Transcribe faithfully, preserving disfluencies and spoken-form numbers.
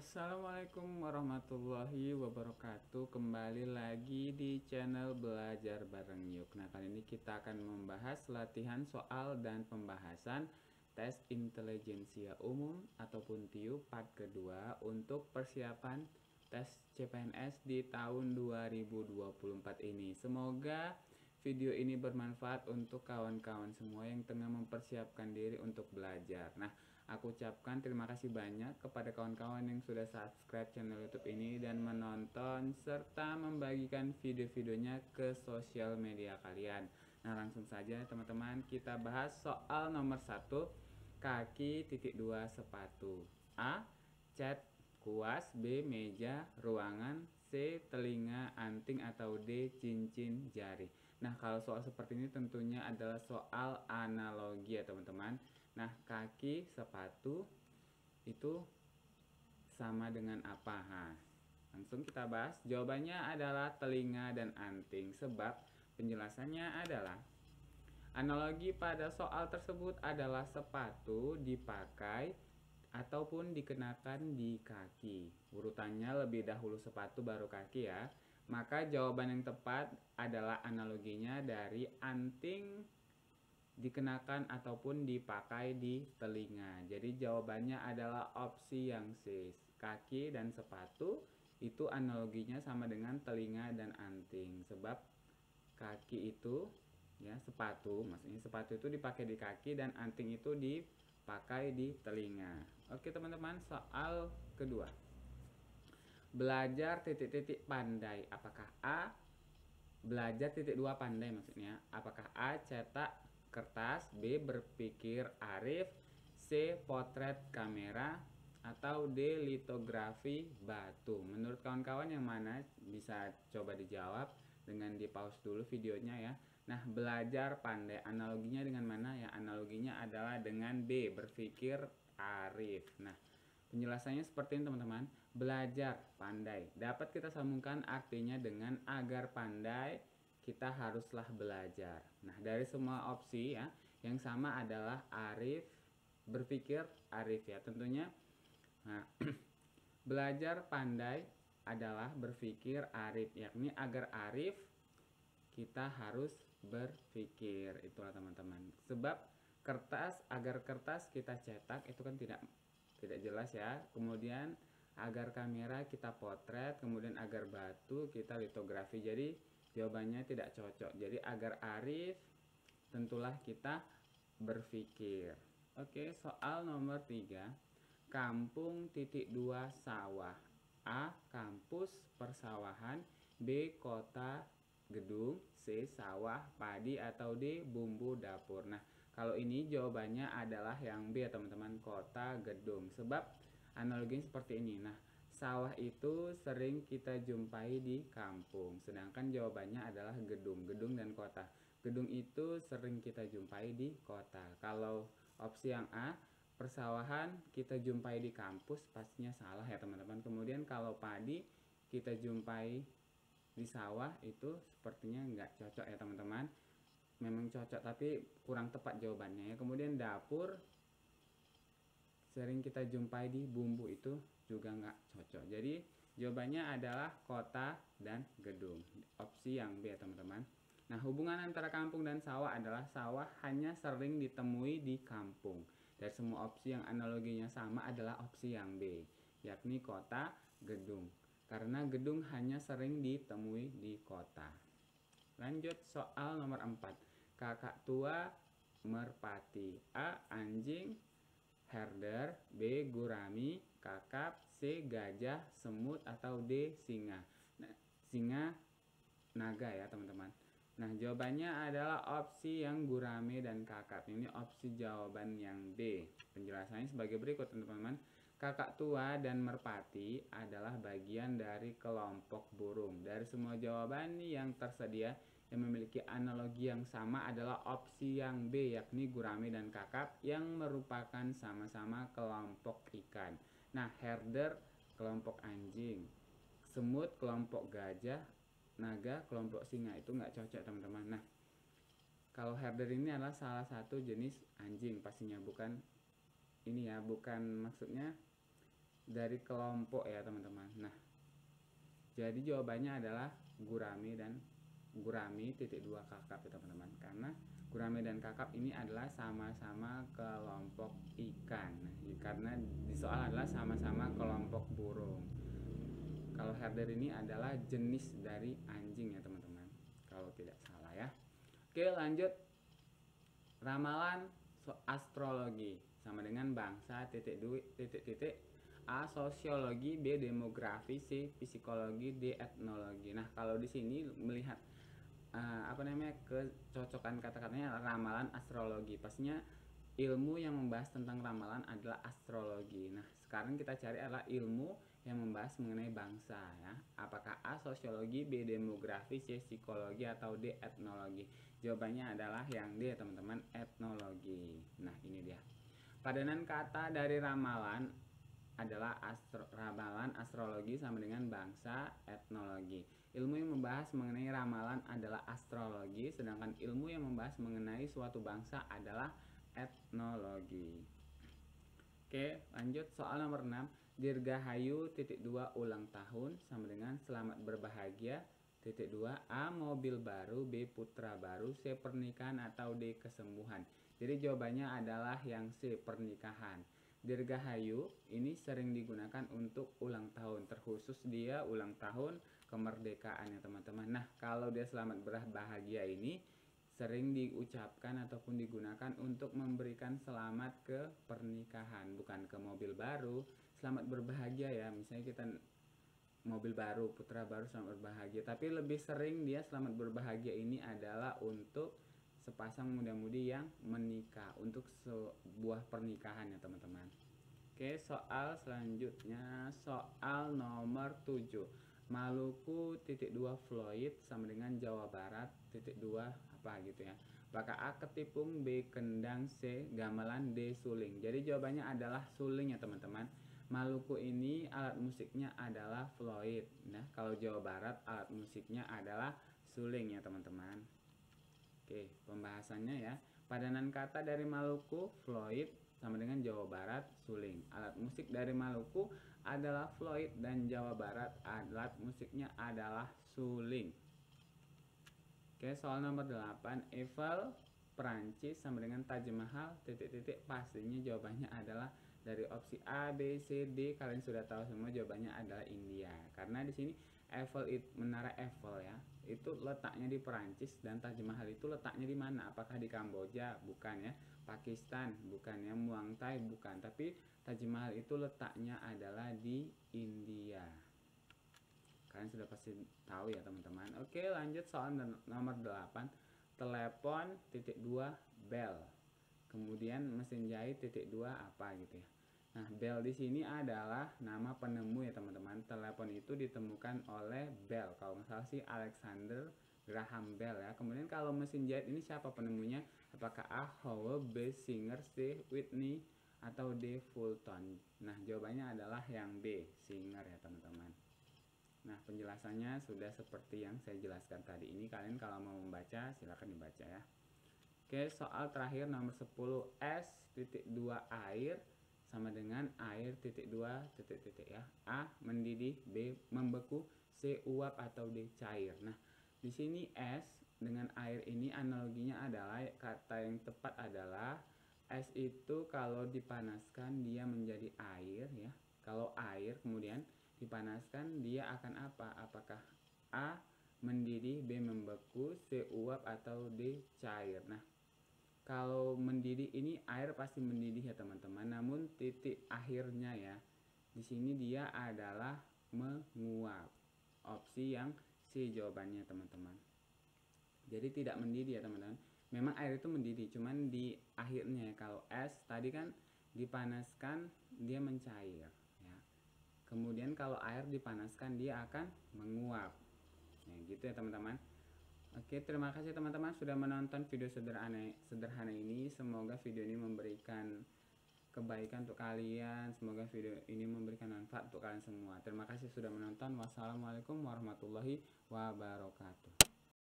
Assalamualaikum warahmatullahi wabarakatuh. Kembali lagi di channel Belajar Bareng Yuk. Nah, kali ini kita akan membahas latihan soal dan pembahasan tes intelijensia umum ataupun T I U part kedua untuk persiapan tes C P N S di tahun dua ribu dua puluh empat ini. Semoga video ini bermanfaat untuk kawan-kawan semua yang tengah mempersiapkan diri untuk belajar. Nah, aku ucapkan terima kasih banyak kepada kawan-kawan yang sudah subscribe channel YouTube ini dan menonton serta membagikan video-videonya ke sosial media kalian. Nah, langsung saja teman-teman, kita bahas soal nomor satu, kaki titik dua sepatu. A. Cat kuas, B. meja, ruangan, C. telinga, anting, atau D. cincin jari. Nah, kalau soal seperti ini tentunya adalah soal analogi ya teman-teman. Nah, kaki sepatu itu sama dengan apa? Nah, langsung kita bahas. Jawabannya adalah telinga dan anting. Sebab penjelasannya adalah analogi pada soal tersebut adalah sepatu dipakai ataupun dikenakan di kaki. Urutannya lebih dahulu sepatu baru kaki ya. Maka jawaban yang tepat adalah analoginya dari anting dikenakan ataupun dipakai di telinga. Jadi jawabannya adalah opsi yang C. Kaki dan sepatu itu analoginya sama dengan telinga dan anting. Sebab kaki itu ya sepatu, maksudnya sepatu itu dipakai di kaki dan anting itu dipakai di telinga. Oke teman-teman, soal kedua. Belajar titik-titik pandai. Apakah A. belajar titik dua pandai maksudnya. Apakah A. cetak kertas, B. berpikir arif, C. potret kamera, atau D. litografi batu. Menurut kawan-kawan yang mana? Bisa coba dijawab dengan di pause dulu videonya ya. Nah, belajar pandai analoginya dengan mana ya? Analoginya adalah dengan B. berpikir arif. Nah, penjelasannya seperti ini teman-teman. Belajar pandai dapat kita sambungkan artinya dengan agar pandai kita haruslah belajar. Nah, dari semua opsi ya, yang sama adalah arif, berpikir arif ya tentunya. Nah, belajar pandai adalah berpikir arif, yakni agar arif kita harus berpikir. Itulah teman-teman. Sebab kertas, agar kertas kita cetak itu kan tidak tidak jelas ya. Kemudian agar kamera kita potret, kemudian agar batu kita litografi. Jadi jawabannya tidak cocok. Jadi agar arif tentulah kita berpikir. Oke, soal nomor tiga. Kampung titik dua sawah. A. kampus persawahan, B. kota gedung, C. sawah padi, atau D. bumbu dapur. Nah, kalau ini jawabannya adalah yang B ya teman-teman, kota gedung. Sebab analoginya seperti ini. Nah, sawah itu sering kita jumpai di kampung. Sedangkan jawabannya adalah gedung, gedung dan kota. Gedung itu sering kita jumpai di kota. Kalau opsi yang A, persawahan kita jumpai di kampus, pastinya salah ya teman-teman. Kemudian kalau padi kita jumpai di sawah, itu sepertinya nggak cocok ya teman-teman. Memang cocok tapi kurang tepat jawabannya ya. Kemudian dapur sering kita jumpai di bumbu, itu juga nggak cocok. Jadi jawabannya adalah kota dan gedung, opsi yang B ya teman-teman. Nah, hubungan antara kampung dan sawah adalah sawah hanya sering ditemui di kampung. Dan semua opsi yang analoginya sama adalah opsi yang B, yakni kota gedung, karena gedung hanya sering ditemui di kota. Lanjut soal nomor empat. Kakak tua merpati. A. anjing, herder, B. gurami, kakap, C. gajah, semut, atau D. singa. Nah, singa naga ya teman-teman. Nah, jawabannya adalah opsi yang gurami dan kakap. Ini opsi jawaban yang D. Penjelasannya sebagai berikut teman-teman. Kakak tua dan merpati adalah bagian dari kelompok burung. Dari semua jawaban yang tersedia yang memiliki analogi yang sama adalah opsi yang B, yakni gurami dan kakap yang merupakan sama-sama kelompok ikan. Nah, herder kelompok anjing, semut kelompok gajah, naga kelompok singa, itu nggak cocok teman-teman. Nah, kalau herder ini adalah salah satu jenis anjing pastinya, bukan ini ya, bukan maksudnya dari kelompok ya teman-teman. Nah, jadi jawabannya adalah gurame dan gurame titik dua kakap ya teman-teman, karena gurame dan kakap ini adalah sama-sama kelompok ikan. Nah, karena di soal adalah sama-sama kelompok burung. Kalau herder ini adalah jenis dari anjing ya teman-teman, kalau tidak salah ya. Oke, lanjut ramalan astrologi sama dengan bangsa titik dua titik titik A. Sosiologi, B. Demografi, C. Psikologi, D. Etnologi. Nah, kalau di sini melihat uh, apa namanya kecocokan kata-katanya ramalan astrologi. Pastinya ilmu yang membahas tentang ramalan adalah astrologi. Nah, sekarang kita cari adalah ilmu yang membahas mengenai bangsa ya. Apakah A. Sosiologi, B. Demografi, C. Psikologi, atau D. Etnologi? Jawabannya adalah yang D, teman-teman, etnologi. Nah, ini dia. Padanan kata dari ramalan adalah astro, ramalan astrologi sama dengan bangsa etnologi. Ilmu yang membahas mengenai ramalan adalah astrologi, sedangkan ilmu yang membahas mengenai suatu bangsa adalah etnologi. Oke, lanjut soal nomor enam. Dirgahayu titik dua ulang tahun sama dengan selamat berbahagia titik dua A. Mobil baru, B. Putra baru, C. Pernikahan, atau D. Kesembuhan. Jadi jawabannya adalah yang C, pernikahan. Dirgahayu ini sering digunakan untuk ulang tahun, terkhusus dia ulang tahun kemerdekaannya teman-teman. Nah, kalau dia selamat berbahagia ini sering diucapkan ataupun digunakan untuk memberikan selamat ke pernikahan, bukan ke mobil baru. Selamat berbahagia ya, misalnya kita mobil baru, putra baru, selamat berbahagia. Tapi lebih sering dia selamat berbahagia ini adalah untuk sepasang muda-mudi yang menikah, untuk sebuah pernikahan ya teman-teman. Oke, soal selanjutnya soal nomor tujuh. Maluku titik dua Floyd sama dengan Jawa Barat titik dua apa gitu ya. Apakah A. ketipung, B. kendang, C. gamelan, D. suling. Jadi jawabannya adalah suling ya teman-teman. Maluku ini alat musiknya adalah Floyd. Nah, kalau Jawa Barat alat musiknya adalah suling ya teman-teman. Oke, pembahasannya ya. Padanan kata dari Maluku, Floyd, sama dengan Jawa Barat, suling. Alat musik dari Maluku adalah Floyd dan Jawa Barat alat musiknya adalah suling. Oke, soal nomor delapan. Eiffel, Perancis, sama dengan Taj Mahal, titik-titik pastinya jawabannya adalah dari opsi A, B, C, D. Kalian sudah tahu semua jawabannya adalah India. Karena di sini Eiffel, menara Eiffel ya, itu letaknya di Perancis, dan Taj Mahal itu letaknya di mana? Apakah di Kamboja? Bukan ya. Pakistan? Bukan ya. Muang Thai? Bukan. Tapi Taj Mahal itu letaknya adalah di India. Kalian sudah pasti tahu ya teman-teman. Oke, lanjut soal nomor delapan. Telepon titik dua bell, kemudian mesin jahit titik dua apa gitu ya. Nah, Bell di sini adalah nama penemu ya teman-teman. Telepon itu ditemukan oleh Bell, kalau nggak salah sih Alexander Graham Bell ya. Kemudian kalau mesin jahit ini siapa penemunya? Apakah A. Howe, B. Singer, C. Whitney, atau D. Fulton? Nah, jawabannya adalah yang B, Singer ya teman-teman. Nah, penjelasannya sudah seperti yang saya jelaskan tadi. Ini kalian kalau mau membaca silahkan dibaca ya. Oke, soal terakhir nomor sepuluh. S titik dua air sama dengan air titik dua titik titik ya. A. mendidih, B. membeku, C. uap, atau D. cair. Nah, di sini es dengan air ini analoginya adalah, kata yang tepat adalah es itu kalau dipanaskan dia menjadi air ya. Kalau air kemudian dipanaskan dia akan apa? Apakah A. mendidih, B. membeku, C. uap, atau D. cair? Nah, kalau mendidih ini air pasti mendidih ya teman-teman. Namun titik akhirnya ya, di sini dia adalah menguap. Opsi yang C jawabannya teman-teman. Jadi tidak mendidih ya teman-teman. Memang air itu mendidih, cuman di akhirnya ya. Kalau es tadi kan dipanaskan dia mencair ya. Kemudian kalau air dipanaskan dia akan menguap. Nah, gitu ya teman-teman. Oke, terima kasih teman-teman sudah menonton video sederhana sederhana ini. Semoga video ini memberikan kebaikan untuk kalian. Semoga video ini memberikan manfaat untuk kalian semua. Terima kasih sudah menonton. Wassalamualaikum warahmatullahi wabarakatuh.